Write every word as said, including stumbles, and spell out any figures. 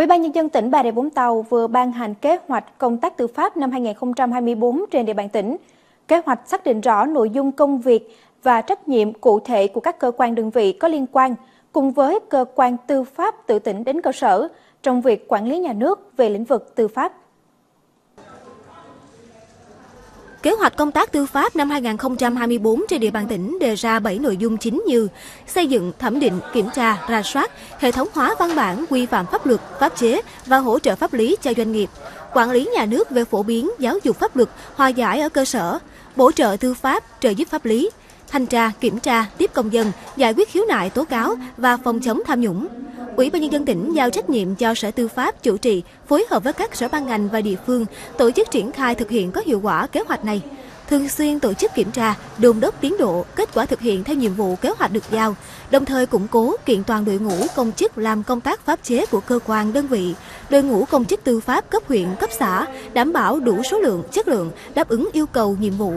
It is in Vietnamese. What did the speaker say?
Ủy ban Nhân dân tỉnh Bà Rịa - Vũng Tàu vừa ban hành kế hoạch công tác tư pháp năm hai nghìn không trăm hai mươi tư trên địa bàn tỉnh. Kế hoạch xác định rõ nội dung công việc và trách nhiệm cụ thể của các cơ quan đơn vị có liên quan, cùng với cơ quan tư pháp từ tỉnh đến cơ sở trong việc quản lý nhà nước về lĩnh vực tư pháp. Kế hoạch công tác tư pháp năm hai nghìn không trăm hai mươi tư trên địa bàn tỉnh đề ra bảy nội dung chính như xây dựng, thẩm định, kiểm tra, rà soát, hệ thống hóa văn bản, quy phạm pháp luật, pháp chế và hỗ trợ pháp lý cho doanh nghiệp, quản lý nhà nước về phổ biến, giáo dục pháp luật, hòa giải ở cơ sở, bổ trợ tư pháp, trợ giúp pháp lý, thanh tra, kiểm tra, tiếp công dân, giải quyết khiếu nại, tố cáo và phòng chống tham nhũng. Ủy ban Nhân dân tỉnh giao trách nhiệm cho Sở Tư pháp chủ trì, phối hợp với các sở ban ngành và địa phương tổ chức triển khai thực hiện có hiệu quả kế hoạch này, thường xuyên tổ chức kiểm tra, đôn đốc tiến độ, kết quả thực hiện theo nhiệm vụ kế hoạch được giao, đồng thời củng cố kiện toàn đội ngũ công chức làm công tác pháp chế của cơ quan đơn vị, đội ngũ công chức tư pháp cấp huyện, cấp xã, đảm bảo đủ số lượng, chất lượng, đáp ứng yêu cầu nhiệm vụ.